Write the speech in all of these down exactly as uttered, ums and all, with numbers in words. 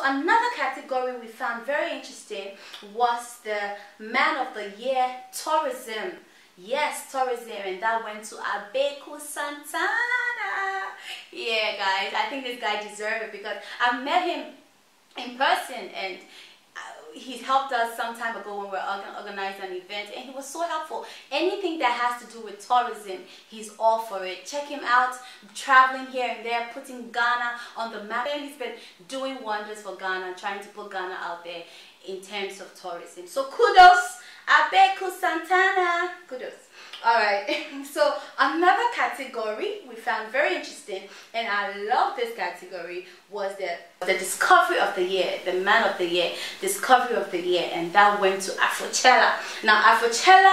So another category we found very interesting was the Man of the Year Tourism. Yes, tourism, and that went to Abeiku Santana. Yeah, guys, I think this guy deserves it because I've met him in person and he helped us some time ago when we were organizing an event, and he was so helpful. Anything that has to do with tourism, he's all for it. Check him out, traveling here and there, putting Ghana on the map. He's been doing wonders for Ghana, trying to put Ghana out there in terms of tourism. So kudos, Abeiku Santana. Kudos. Alright, so another category we found very interesting, and I love this category, was the, the Discovery of the Year, the Man of the Year, Discovery of the Year, and that went to Afrochella. Now, Afrochella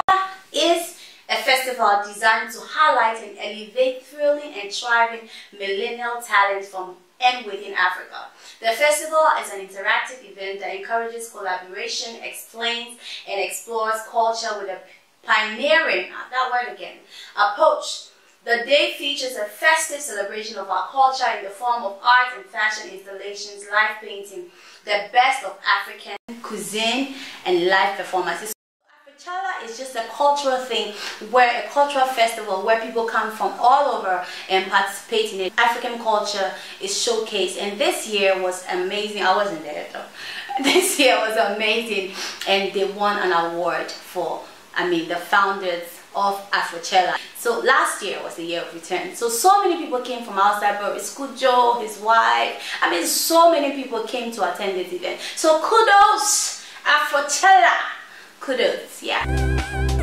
is a festival designed to highlight and elevate thrilling and thriving millennial talents from and within Africa. The festival is an interactive event that encourages collaboration, explains and explores culture with a pioneering, that word again, approach. The day features a festive celebration of our culture in the form of art and fashion installations, live painting, the best of African cuisine, and live performances. Afrochella is just a cultural thing, where a cultural festival where people come from all over and participate in it. African culture is showcased, and this year was amazing. I wasn't there though. This year was amazing, and they won an award for, I mean, the founders of Afrochella. So last year was the year of return. So so many people came from outside, but it's Kujo, his wife. I mean, so many people came to attend this event. So kudos, Afrochella. Kudos, yeah.